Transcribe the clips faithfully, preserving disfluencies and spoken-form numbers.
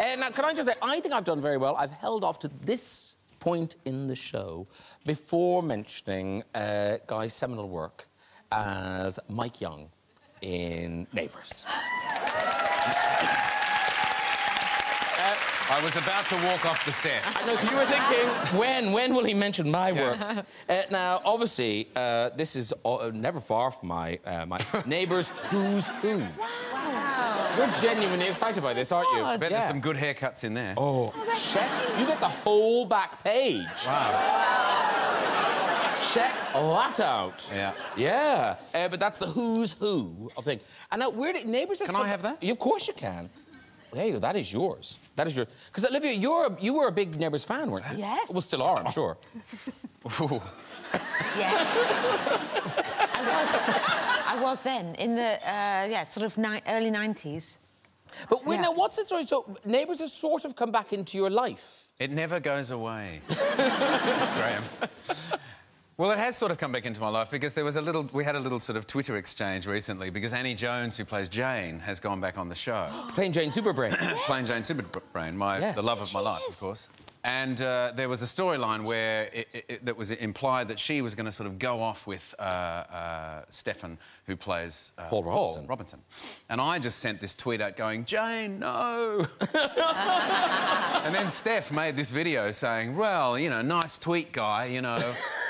Uh, now, can I just say, I think I've done very well. I've held off to this point in the show before mentioning uh, Guy's seminal work as Mike Young in Neighbours. I was about to walk off the set. I know, you were thinking, when, when will he mention my work? Yeah. Uh, now, obviously, uh, this is uh, never far from my, uh, my Neighbours Who's Who. Wow. You're genuinely excited by this, aren't you? I bet yeah. there's some good haircuts in there. Oh, oh check. You get the whole back page. Wow. wow. Check that out. Yeah. Yeah. Uh, but that's the Who's Who, I think. And now, where did Neighbours... Can I have that? Yeah, of course you can. There you go. That is yours. That is yours. Because, Olivia, you're, you were a big Neighbours fan, weren't you? Yes. Well, still are, I'm sure. Ooh. Yes. I, was, I was then, in the, uh, yeah, sort of ni early nineties. But yeah. now, what's the story? So, Neighbours has sort of come back into your life. It never goes away, Graham. Well, it has sort of come back into my life because there was a little... We had a little sort of Twitter exchange recently because Annie Jones, who plays Jane, has gone back on the show. Playing Jane Superbrain. Playing Jane Superbrain, my, yeah. the love of my life, of course. And uh, there was a storyline where it, it, it, that was implied that she was going to sort of go off with uh, uh, Stefan, who plays uh, Paul Robinson. Paul Robinson. And I just sent this tweet out going, Jane, no. And then Steph made this video saying, well, you know, nice tweet, Guy, you know,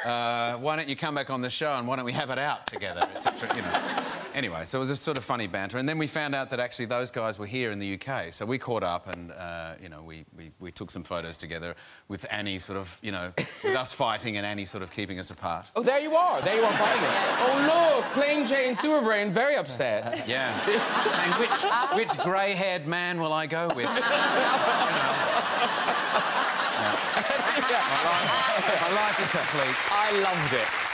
uh, why don't you come back on the show and why don't we have it out together, et cetera, you know. Anyway, so it was a sort of funny banter. And then we found out that actually those guys were here in the U K. So we caught up and, uh, you know, we, we, we took some photos together. With Annie sort of, you know, with us fighting and Annie sort of keeping us apart. Oh, there you are. There you are fighting it. Oh, look, playing Jane Superbrain, very upset. Yeah. And which, which grey-haired man will I go with? You know. yeah. Yeah. My life, my life is complete. I loved it.